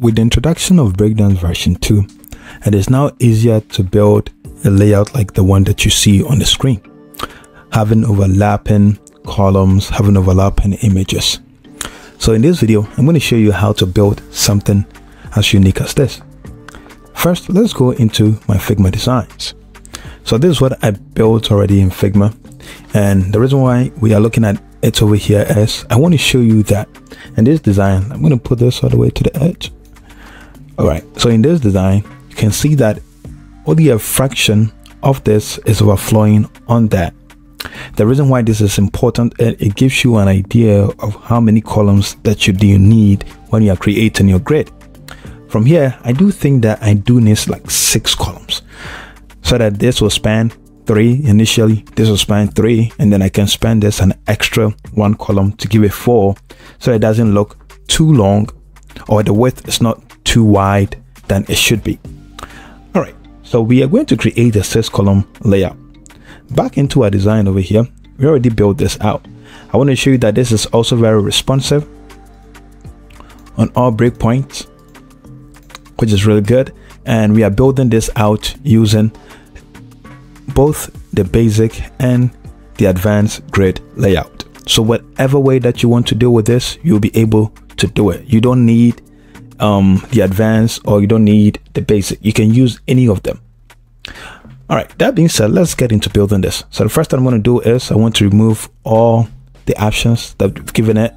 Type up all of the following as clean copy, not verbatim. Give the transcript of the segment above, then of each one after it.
With the introduction of Breakdance version 2, it is now easier to build a layout like the one that you see on the screen, having overlapping columns, having overlapping images. So in this video, I'm going to show you how to build something as unique as this. First, let's go into my Figma designs. So this is what I built already in Figma. And the reason why we are looking at it over here is I want to show you that in this design, I'm going to put this all the way to the edge. All right. So in this design, you can see that only a fraction of this is overflowing on that. The reason why this is important, it gives you an idea of how many columns that you need when you are creating your grid. From here, I do think that I do need like 6 columns so that this will span 3 initially, this will span 3, and then I can span this an extra 1 column to give it 4, so it doesn't look too long or the width is not too wide than it should be. All right, so we are going to create a 6 column layout. Back into our design over here, we already built this out. I want to show you that this is also very responsive on all breakpoints, which is really good, and we are building this out using both the basic and the advanced grid layout. So whatever way that you want to deal with this, you'll be able to do it. You don't need the advanced, or you don't need the basic. You can use any of them. All right, that being said, let's get into building this. So the first thing I'm going to do is I want to remove all the options that we've given it.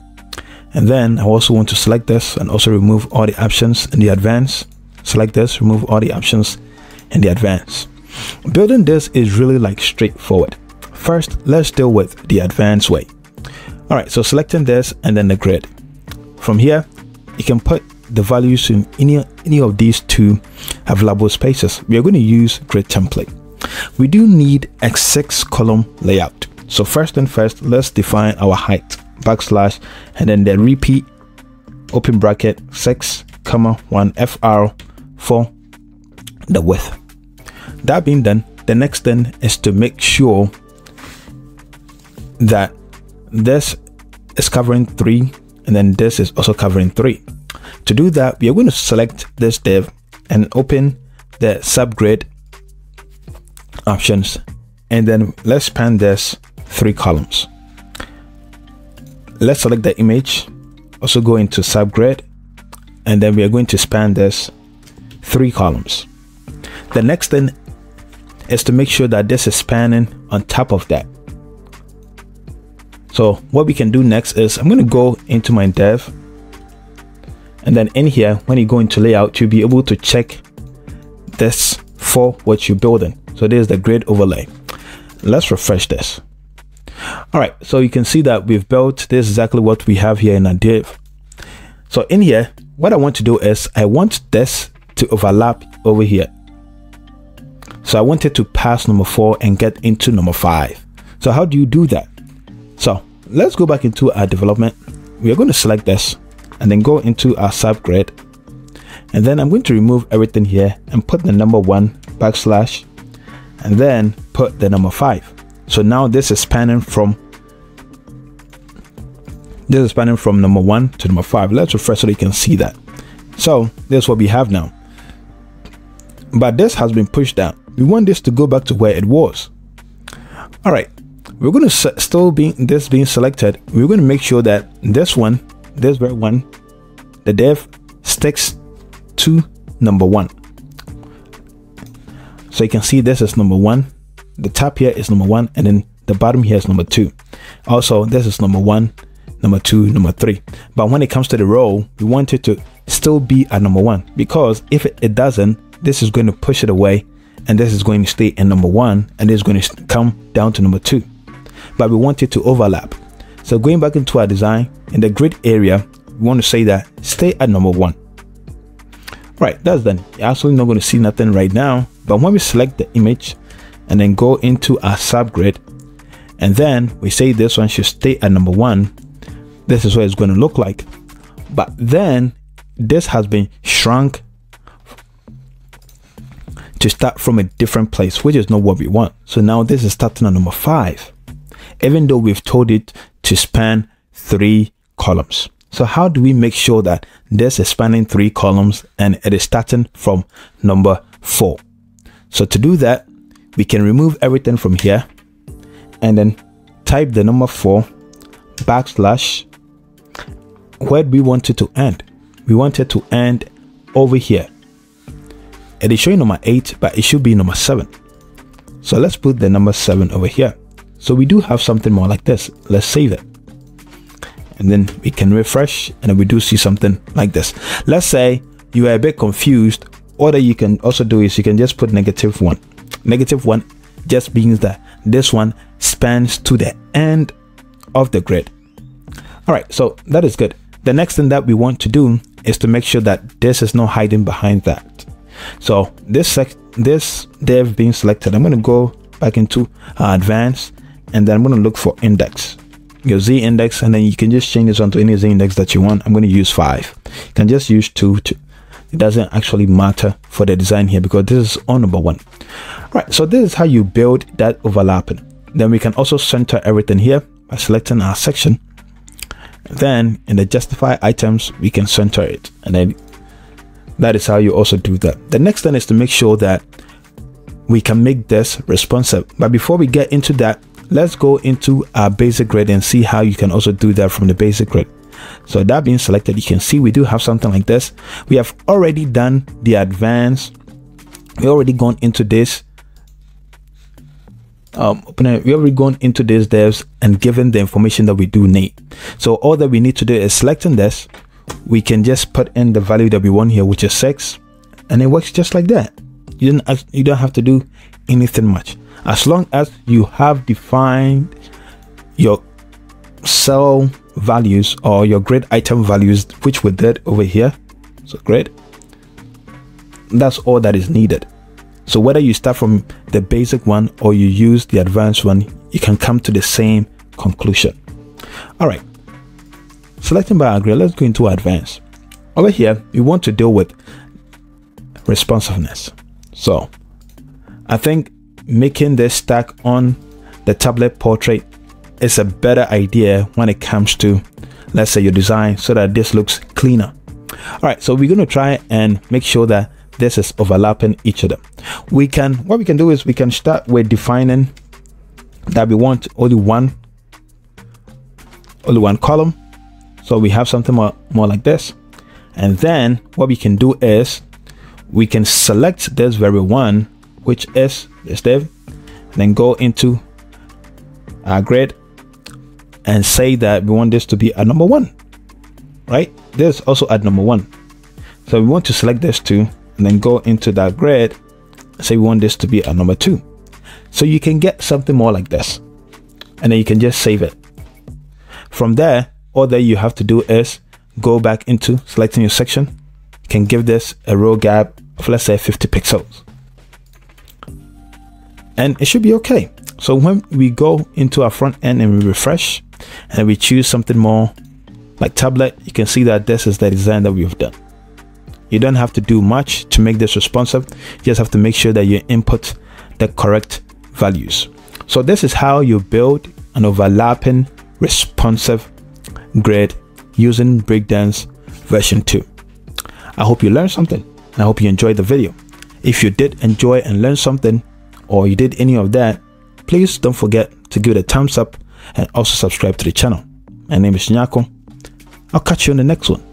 And then I also want to select this and also remove all the options in the advanced. Select this, remove all the options in the advanced. Building this is really like straightforward. First, let's deal with the advanced way. All right, so selecting this and then the grid. From here, you can put the values in any of these 2 available spaces. We are going to use grid template. We do need a 6 column layout. So first and first, let's define our height, backslash, and then the repeat, open bracket, 6, 1, FR for the width. That being done, the next thing is to make sure that this is covering 3, and then this is also covering 3. To do that, we are going to select this div and open the subgrid options, and then let's span this 3 columns. Let's select the image, also go into subgrid, and then we are going to span this 3 columns. The next thing is to make sure that this is spanning on top of that. So what we can do next is I'm going to go into my div, and then in here, when you go into layout, you'll be able to check this for what you're building. So there's the grid overlay. Let's refresh this. All right, so you can see that we've built this exactly what we have here in our div. So in here, what I want to do is I want this to overlap over here. So I want it to pass number 4 and get into number 5. So how do you do that? So let's go back into our development. We are going to select this and then go into our subgrid, and then I'm going to remove everything here and put the number 1 backslash, and then put the number 5. So now this is spanning from number 1 to number 5. Let's refresh so you can see that. So this is what we have now, but this has been pushed down. We want this to go back to where it was. All right, we're going to still being selected. We're going to make sure that this one, this very one, the div sticks to number 1. So you can see this is number 1. The top here is number 1, and then the bottom here is number 2. Also, this is number 1, number 2, number 3. But when it comes to the row, we want it to still be at number 1, because if it doesn't, this is going to push it away, and this is going to stay in number 1, and this is going to come down to number 2. But we want it to overlap. So going back into our design, in the grid area, we want to say that stay at number 1. Right, that's done. You're absolutely not going to see nothing right now, but when we select the image and then go into our subgrid, and then we say this one should stay at number 1, this is what it's going to look like. But then this has been shrunk to start from a different place, which is not what we want. So now this is starting at number 5, even though we've told it to span 3 columns. So how do we make sure that this is spanning 3 columns and it is starting from number 4? So to do that, we can remove everything from here and then type the number 4 backslash. Where do we want it to end? We want it to end over here. It is showing number 8, but it should be number 7. So let's put the number 7 over here. So we do have something more like this. Let's save it. And then we can refresh and we do see something like this. Let's say you are a bit confused. What you can also do is you can just put -1. -1 just means that this one spans to the end of the grid. All right, so that is good. The next thing that we want to do is to make sure that this is not hiding behind that. So this div being selected, I'm going to go back into advanced, and then I'm going to look for index, your Z index, and then you can just change this onto any Z index that you want. I'm going to use 5. You can just use 2. It doesn't actually matter for the design here because this is on number 1. All right, so this is how you build that overlapping. Then we can also center everything here by selecting our section. Then in the justify items, we can center it, and then that is how you also do that. The next thing is to make sure that we can make this responsive. But before we get into that, let's go into our basic grid and see how you can also do that from the basic grid. So that being selected, you can see we do have something like this. We have already done the advanced. We already gone into this. We already gone into these devs and given the information that we do need. So all that we need to do is selecting this. We can just put in the value that we want here, which is 6, and it works just like that. You don't have to do anything much as long as you have defined your cell values or your grid item values, which we did over here. So grid, that's all that is needed. So whether you start from the basic one or you use the advanced one, you can come to the same conclusion. All right, selecting by grid, let's go into advanced. Over here, we want to deal with responsiveness. So I think making this stack on the tablet portrait is a better idea when it comes to, let's say, your design, so that this looks cleaner. All right, so we're going to try and make sure that this is overlapping each of them. What we can do is we can start with defining that we want only one column. So we have something more like this. And then what we can do is we can select this very one, which is this div, and then go into our grid and say that we want this to be at number 1, right? This is also at number 1. So we want to select this too, and then go into that grid and say we want this to be at number 2. So you can get something more like this, and then you can just save it. From there, all that you have to do is go back into selecting your section. You can give this a row gap of, let's say, 50 pixels, and it should be okay. So when we go into our front end and we refresh and we choose something more like tablet, you can see that this is the design that we've done. You don't have to do much to make this responsive. You just have to make sure that you input the correct values. So this is how you build an overlapping responsive grid using Breakdance version 2. I hope you learned something, and I hope you enjoyed the video. If you did enjoy and learn something, or you did any of that, please don't forget to give it a thumbs up and also subscribe to the channel. My name is Nyako. I'll catch you in the next one.